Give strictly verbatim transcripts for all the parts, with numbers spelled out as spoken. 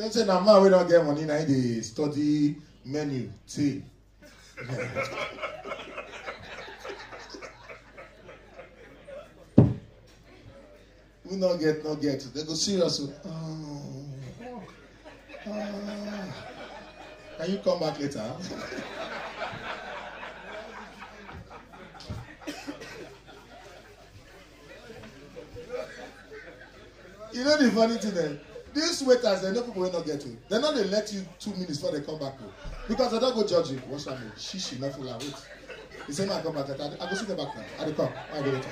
You don't say, now, man, we don't get money, now they study menu, tea. We don't get, no get. They go serious. Oh, oh. Can you come back later? You know the funny thing then? These waiters, they know people will not get you. They're not going to let you two minutes before they come back home. Because they don't go judge you. What's that mean? She, she, not full of wait. He said, no, I come back. I go sit there back now. I will come. I go later.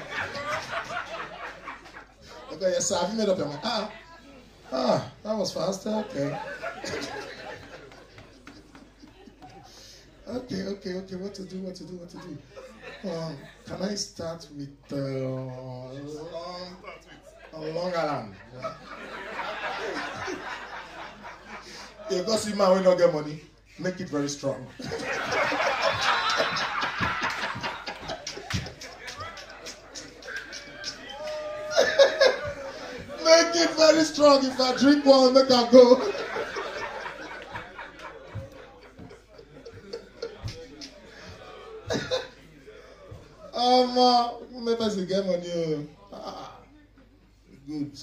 Okay, yes, sir. Have you made up your mind? Ah, ah, that was faster. Okay. okay, okay, okay. What to do, what to do, what to do. Um, can I start with uh, long, a long alarm? Yeah. You go see man, we don't get money. Make it very strong. Make it very strong. If I drink one, make I go. um, uh, maybe I should get money. Ah, good.